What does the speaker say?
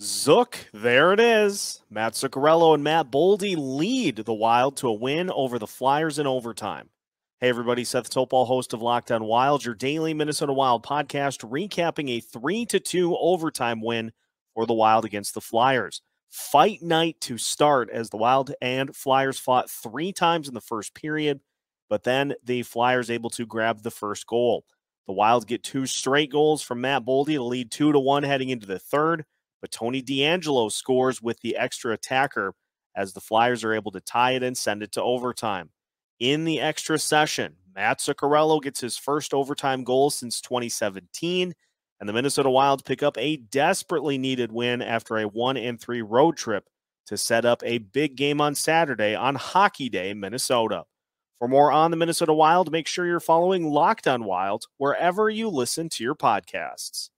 Zook, there it is. Mats Zuccarello and Matt Boldy lead the Wild to a win over the Flyers in overtime. Hey everybody, Seth Topol, host of Locked On Wild, your daily Minnesota Wild podcast, recapping a 3-2 overtime win for the Wild against the Flyers. Fight night to start as the Wild and Flyers fought 3 times in the first period, but then the Flyers able to grab the first goal. The Wild get 2 straight goals from Matt Boldy to lead 2-1 heading into the third. But Tony D'Angelo scores with the extra attacker as the Flyers are able to tie it and send it to overtime. In the extra session, Matt Zuccarello gets his first overtime goal since 2017, and the Minnesota Wild pick up a desperately needed win after a 1-3 road trip to set up a big game on Saturday on Hockey Day in Minnesota. For more on the Minnesota Wild, make sure you're following Locked On Wild wherever you listen to your podcasts.